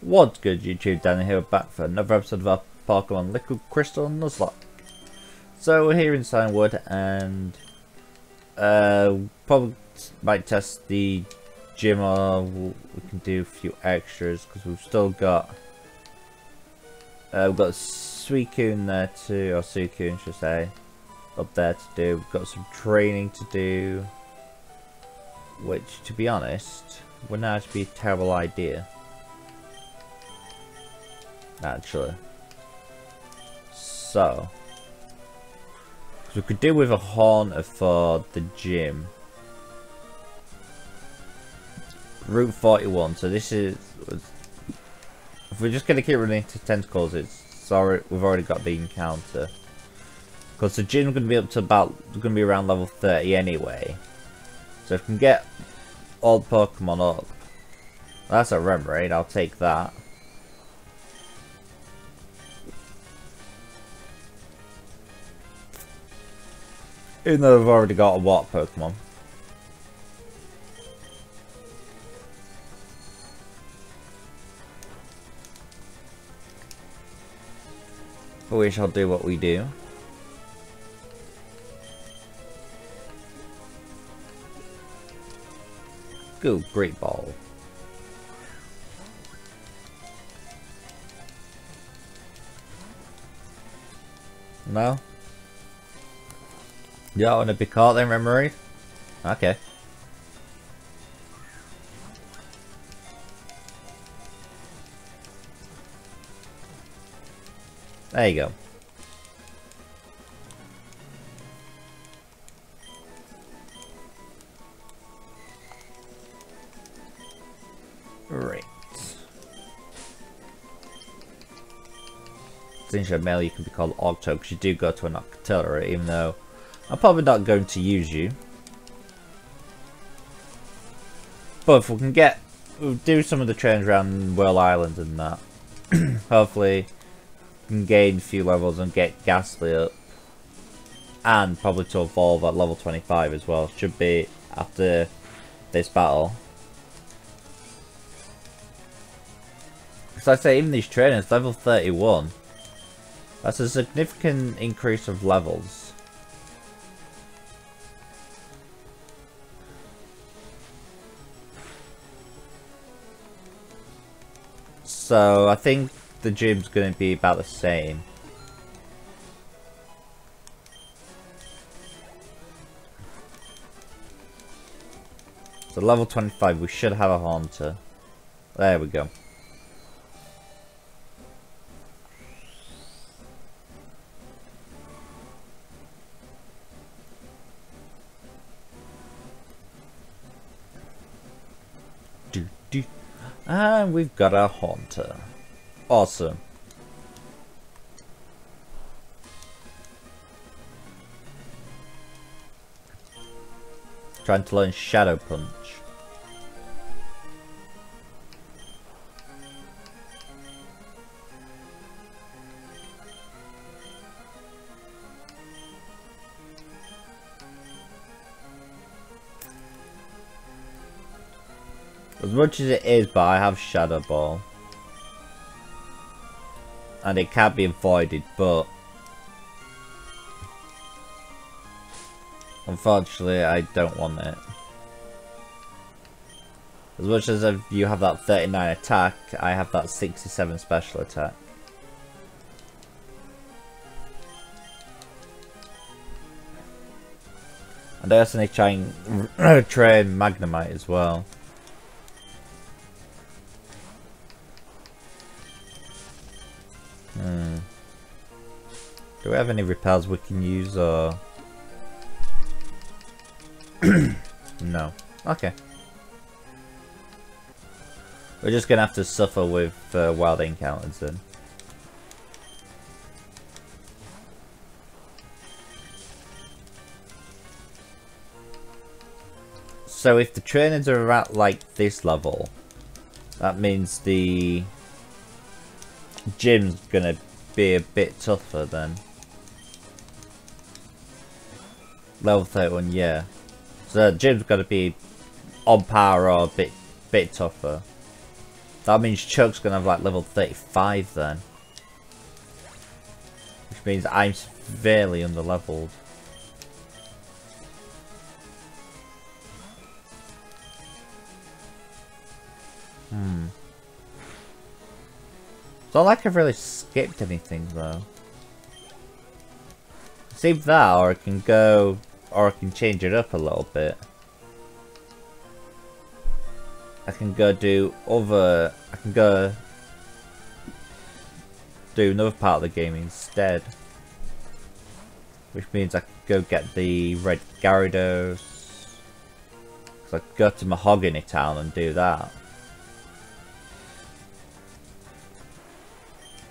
What's good, YouTube? Danny here, back for another episode of our Pokemon Liquid Crystal Nuzlocke. So we're here in Cianwood and probably might test the gym, or we can do a few extras because we've still got we've got Suicune there too, or Suicune should say, up there to do. We've got some training to do, which to be honest would now be a terrible idea. Actually, so we could do with a Haunter for the gym. Route 41. So this is, if we're just gonna keep running into tentacles, it's sorry we've already got the encounter because the gym's gonna be up to about, gonna be around level 30 anyway. So if we can get all the Pokemon up, that's a Remoraid. I'll take that. Even though I've already got a Water Pokemon. But we shall do what we do. Go, Great Ball. No? Yeah, I want to be caught then, Remoraid? Okay. There you go. Right. Since you're male, you can be called Octo, because you do go to an Octillery, even though I'm probably not going to use you. But if we can get, we'll do some of the trains around Whirl Island and that. Hopefully we can gain a few levels and get Gastly up. And probably to evolve at level 25 as well. Should be after this battle. So I say, even these trainers, level 31. That's a significant increase of levels. So I think the gym's going to be about the same. So level 25, we should have a Haunter. There we go. And we've got our Haunter. Awesome. Trying to learn Shadow Punch. As much as it is, but I have Shadow Ball. And it can't be avoided, but unfortunately, I don't want it. As much as you have that 39 attack, I have that 67 special attack. And I also need to try and train Magnemite as well. Do we have any repels we can use, or no? Okay. We're just gonna have to suffer with wild encounters then. So if the trainers are at like this level, that means the gym's gonna be a bit tougher then. Level 31, yeah. So the gym's got to be on par or a bit tougher. That means Chuck's gonna have like level 35 then. Which means I'm severely underleveled. It's not like I've really skipped anything though. It's either that or I can go, or I can change it up a little bit. I can go do other, I can go do another part of the game instead. Which means I can go get the red Gyarados. Because I could go to Mahogany Town and do that.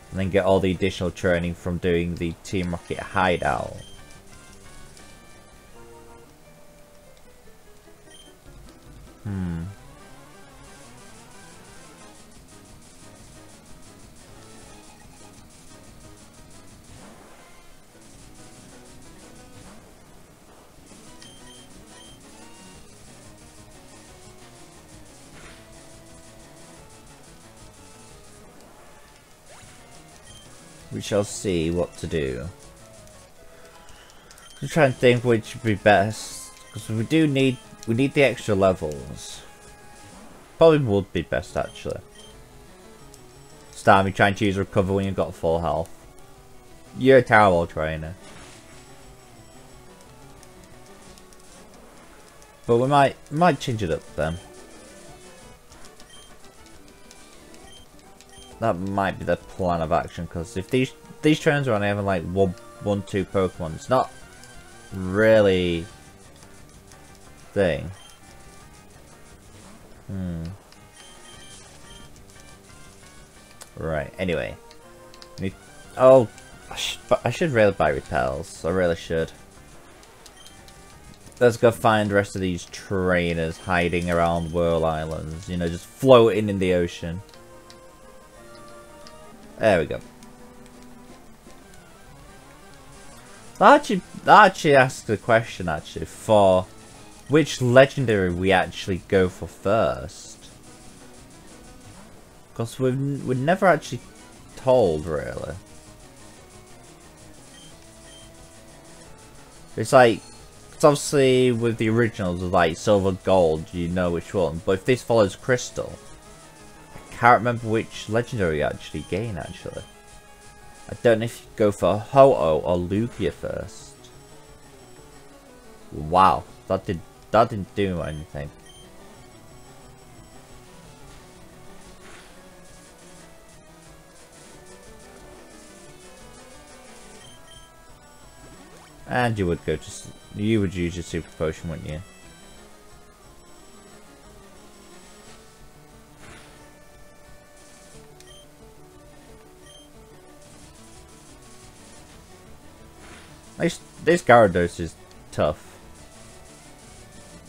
And then get all the additional training from doing the Team Rocket hideout. We shall see what to do. I'm trying to think which would be best, because we do need, we need the extra levels. Probably would be best actually. This time you try and choose recover when you've got full health. You're a terrible trainer. But we might change it up then. That might be the plan of action, because if these trainers are only having like one, two Pokemon, it's not really thing. Right. Anyway, I should really buy repels. I really should. Let's go find the rest of these trainers hiding around Whirl Islands. You know, just floating in the ocean. There we go. That actually asks the question actually for which legendary we actually go for first. Because we're never actually told really. It's like, it's obviously with the originals of like silver, gold, you know which one. But if this follows crystal, I can't remember which legendary you actually gain actually. I don't know if you go for Ho-Oh or Lugia first. Wow, that didn't do anything. And you would go to, you would use your super potion, wouldn't you? This Gyarados is tough.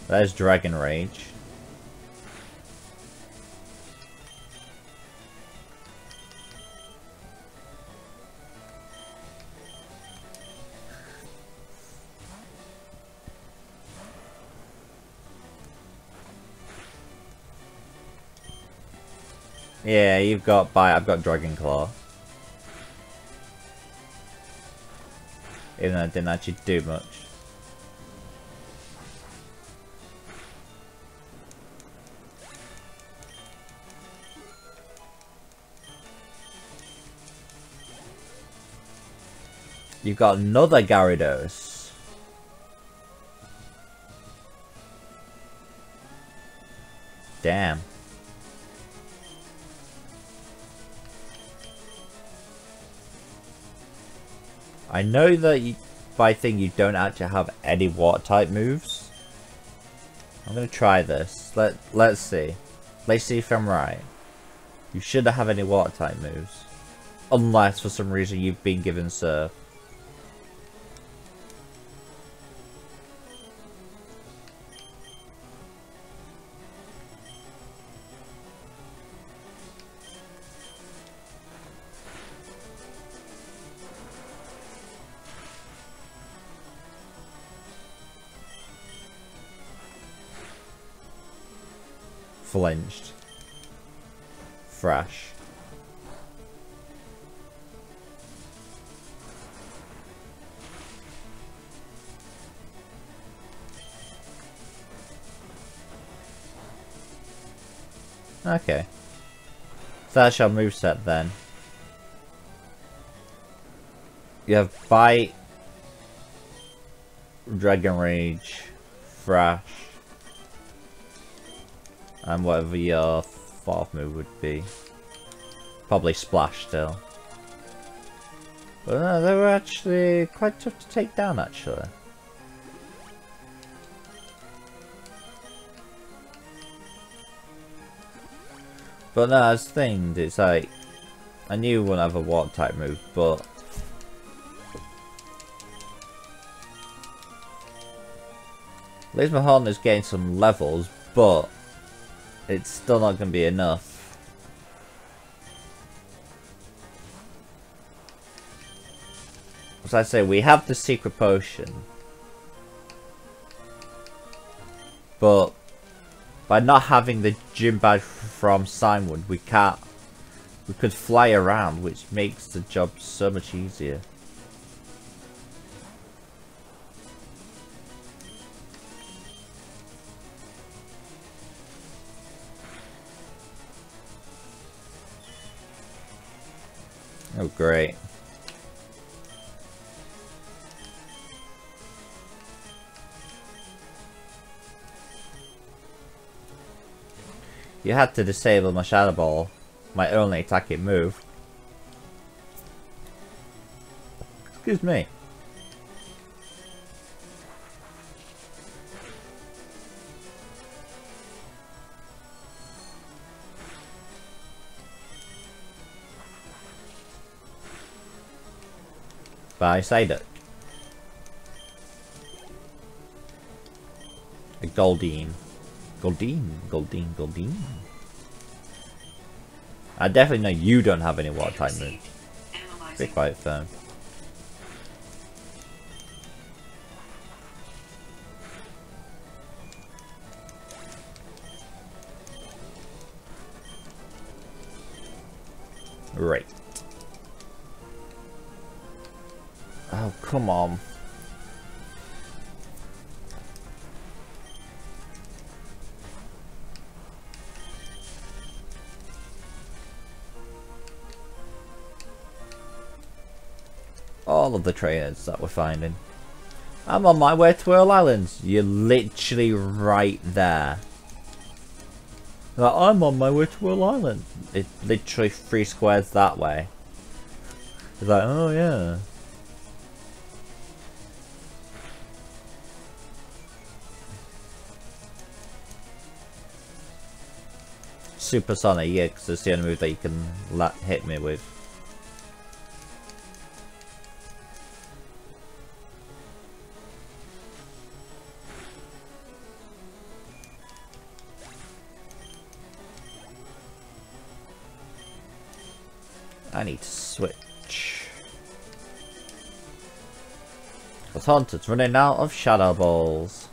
There's Dragon Rage. Yeah, you've got Bite, I've got Dragon Claw. Even though I didn't actually do much. You've got another Gyarados. Damn. I know that you, by thing you don't actually have any water type moves. I'm gonna try this. Let's see. Let's see if I'm right. You shouldn't have any water type moves, unless for some reason you've been given Surf. Thrash. Okay. So that's your moveset then. You have Bite, Dragon Rage, Thrash, and whatever your fourth move would be. Probably Splash still. But no, they were actually quite tough to take down actually. But no, that's the thing, it's like, I knew it wouldn't have a water type move, but at least my Horn is getting some levels, but it's still not going to be enough. As I say, we have the secret potion, but by not having the gym badge from Cianwood, we can't. We could fly around, which makes the job so much easier. Oh, great. You had to disable my Shadow Ball, my only attacking move. Excuse me. By Psyduck. A Goldeen. Goldeen. I definitely know you don't have any water type moves. Be quite firm. Right. Oh, come on. All of the trainers that we're finding. I'm on my way to Whirl Island. You're literally right there. Like, I'm on my way to Whirl Island. It's literally 3 squares that way. It's like, oh yeah. Supersonic, yeah, because it's the only move that you can hit me with. I need to switch. Because Haunter's running out of Shadow Balls.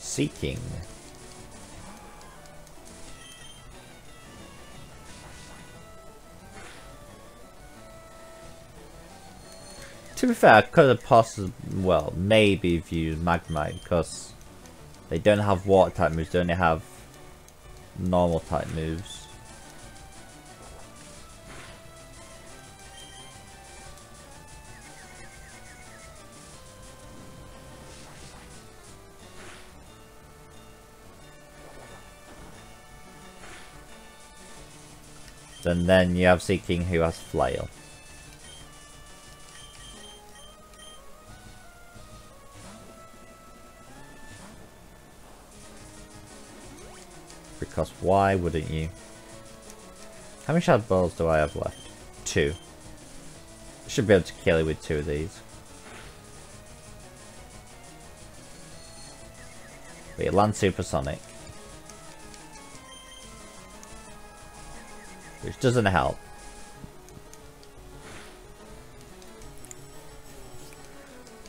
Seaking. To be fair, I could have possibly, well, maybe used Magnemite because they don't have water type moves, they only have normal type moves. And then you have Seaking who has Flail. Because why wouldn't you? How many Shadow Balls do I have left? 2. I should be able to kill you with 2 of these. But you land Supersonic. which doesn't help.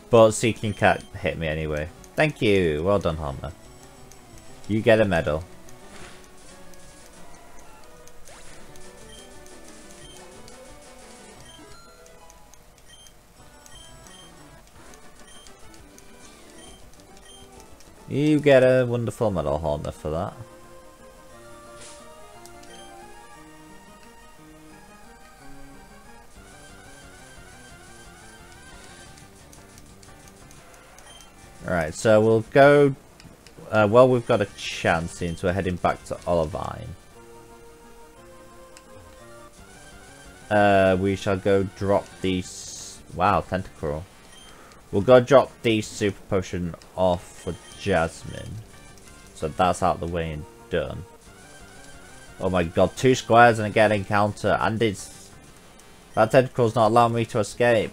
But Seaking can't hit me anyway. Thank you. Well done, Haunter. You get a medal. You get a wonderful medal, Haunter, for that. Alright, so we'll go... well, we've got a chance since we're heading back to Olivine. We shall go drop these... Wow, Tentacruel. We'll go drop the Super Potion off for Jasmine. So that's out the way and done. Oh my god, 2 squares and again encounter. And it's... That Tentacruel's not allowing me to escape.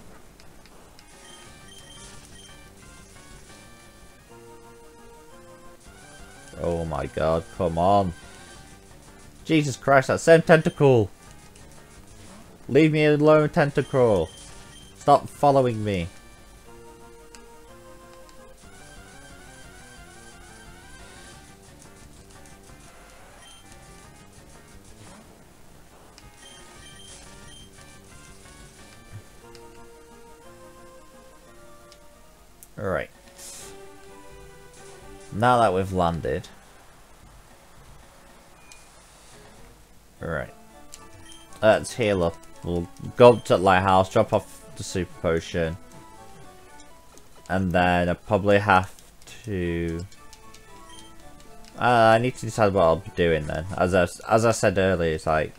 Oh my god, come on. Jesus Christ, that same Tentacruel. Leave me alone, Tentacruel. Stop following me. Alright. Now that we've landed. Alright. Let's heal up. We'll go up to Lighthouse, drop off the Super Potion. And then I probably have to... I need to decide what I'll be doing then. As I said earlier, it's like...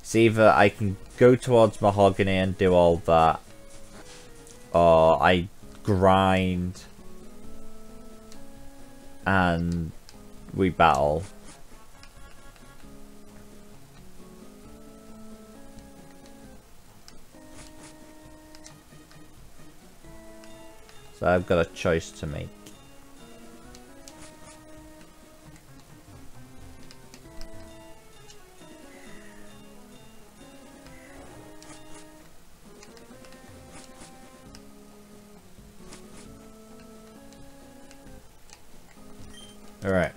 It's either I can go towards Mahogany and do all that. Or I... grind and we battle. So I've got a choice to make. Alright.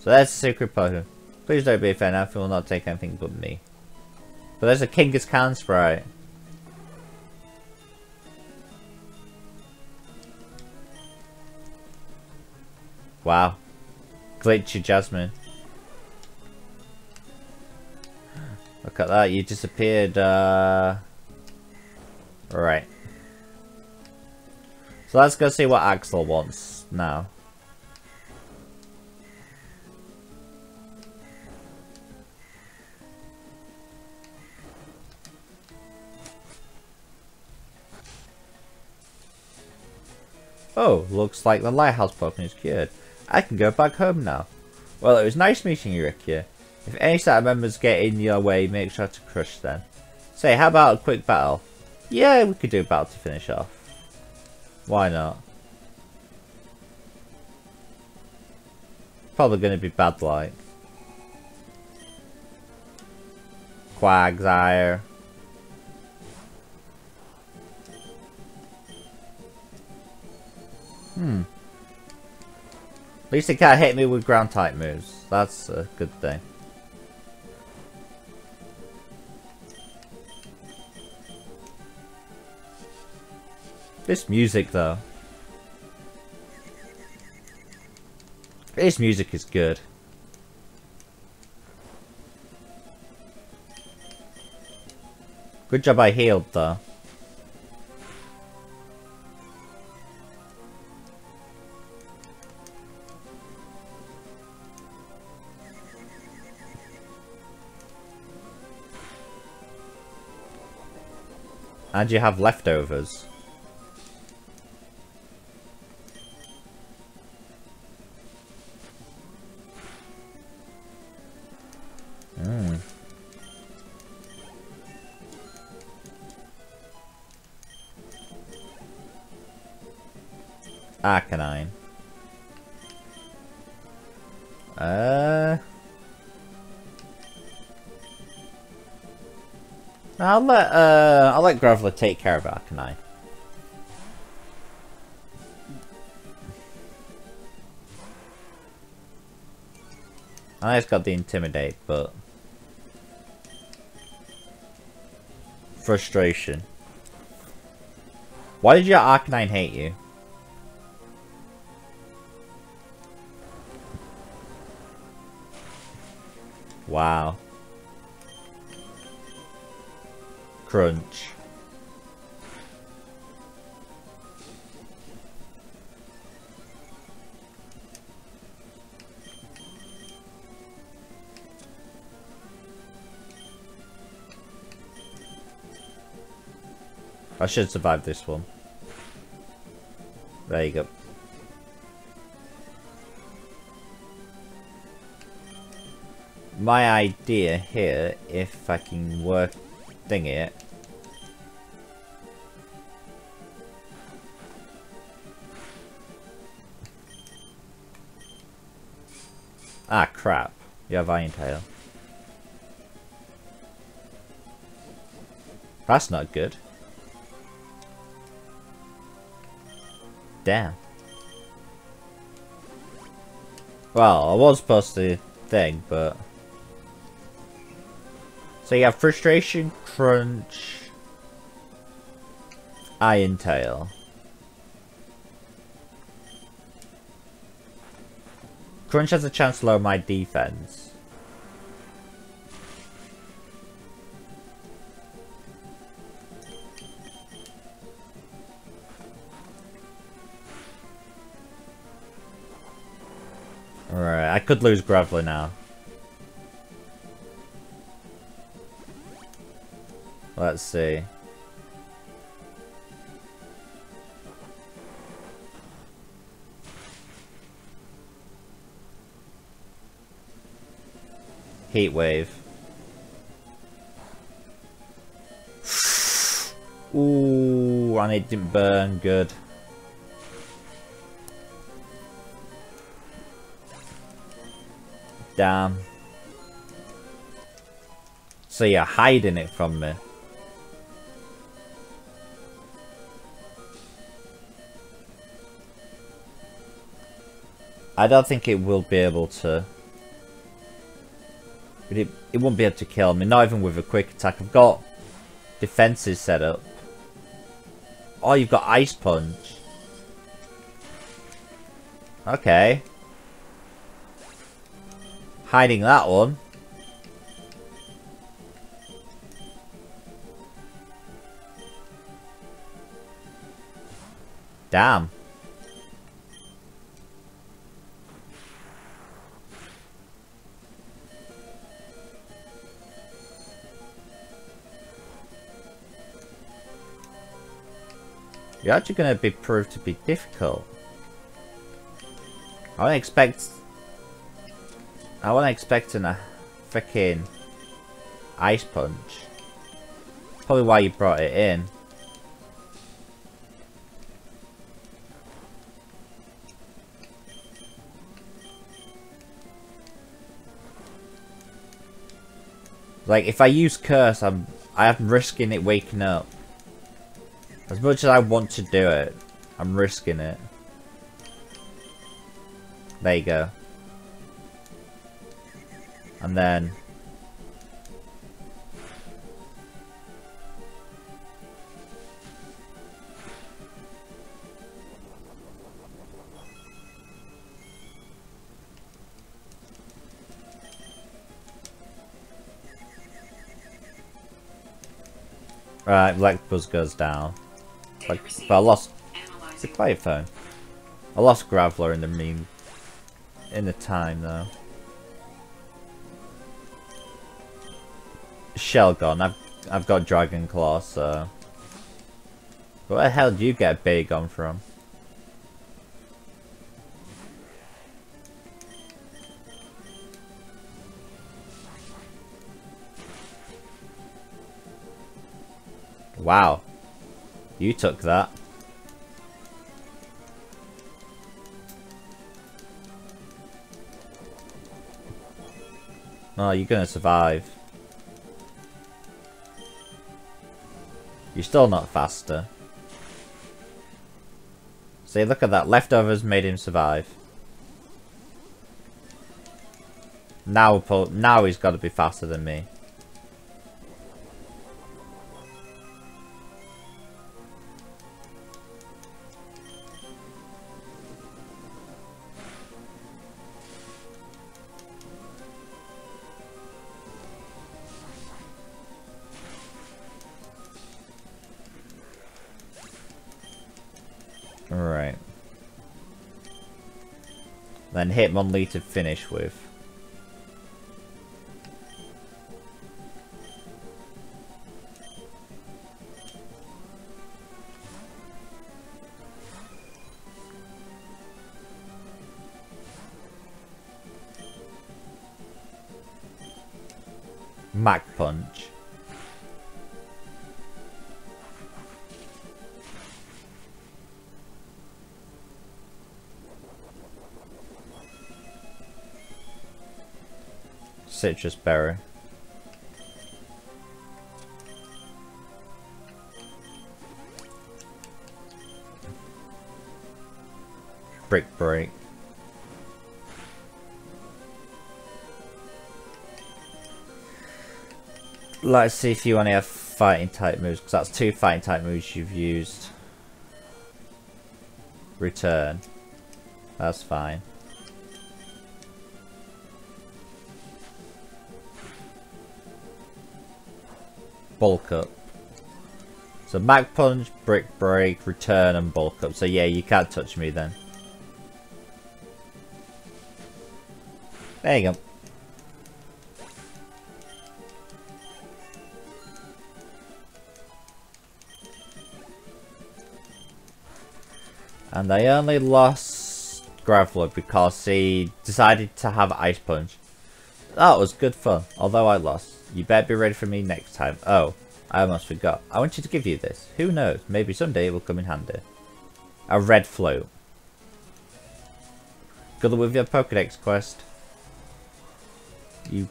So there's a secret potion. Please don't be a fan, I will not take anything but me. But there's a Kangaskhan Sprite. Wow. Glitchy Jasmine. Look at that, you disappeared. Alright. So let's go see what Axel wants now. Oh, looks like the Lighthouse Pokemon is cured. I can go back home now. Well, it was nice meeting you, Rikia. If any set of members get in your way, make sure to crush them. Say, how about a quick battle? Yeah, we could do a battle to finish off. Why not? Probably going to be bad like. Quagsire. At least they can't hit me with ground type moves. That's a good thing. This music though. This music is good. Good job I healed though. And you have leftovers. Arcanine. I'll let Graveler take care of Arcanine. I just got the Intimidate, but Frustration. Why did your Arcanine hate you? Wow. Crunch. I should survive this one. There you go. My idea here, if I can work thing it. Ah, crap. You have Iron Tail. That's not good. Damn. Well, I was supposed to thing, but... So you have Frustration, Crunch, Iron Tail. Crunch has a chance to lower my defense. Alright, I could lose Graveler now. Let's see. Heat Wave. Ooh, and it didn't burn good. Damn. So you're hiding it from me. I don't think it will be able to. But it won't be able to kill me, not even with a quick attack. I've got defenses set up. Oh, you've got Ice Punch. Okay. Hiding that one. Damn. You're actually going to be proved to be difficult. I wasn't expecting a freaking Ice Punch. Probably why you brought it in. Like if I use Curse, I am risking it waking up. As much as I want to do it, I'm risking it. There you go. And then... Right, Black Buzz goes down. Like, but I lost the player phone. I lost Graveler in the mean time though. Shell gone. I've got Dragon Claw, so where the hell do you get Bagon from? Wow. You took that. Oh, you're gonna survive. You're still not faster. See, look at that. Leftovers made him survive. Now he's got to be faster than me. Alright. Then Hitmonlee to finish with. Mag Punch. Citrus Berry. Brick Break. Let's see if you only have fighting type moves, because that's two fighting type moves you've used. Return. That's fine. Bulk Up. So Mag Punch, Brick Break, Return and Bulk Up. So yeah, you can't touch me then. There you go. And I only lost Graveler because he decided to have Ice Punch. That was good fun, although I lost. You better be ready for me next time. Oh, I almost forgot. I wanted to give you this. Who knows? Maybe someday it will come in handy. A red float. Good luck with your Pokedex quest. You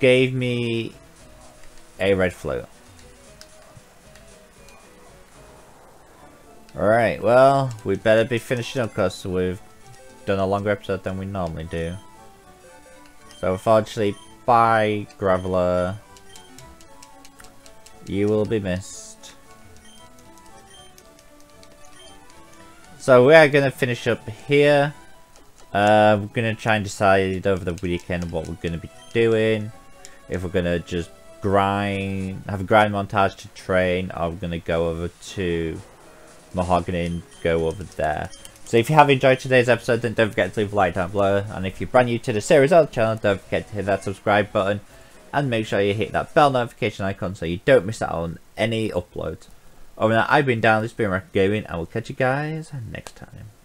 gave me a red float. Alright, well, we better be finishing up because we've done a longer episode than we normally do. So unfortunately, bye, Graveler. You will be missed. So we are going to finish up here. We're going to try and decide over the weekend what we're going to be doing. If we're going to just grind, have a grind montage to train, or we're going to go over to Mahogany and go over there. So if you have enjoyed today's episode, then don't forget to leave a like down below. And if you're brand new to the series or the channel, don't forget to hit that subscribe button. And make sure you hit that bell notification icon so you don't miss out on any uploads. Other than that, I've been Dan, this has been Rocket Gaming, and we'll catch you guys next time.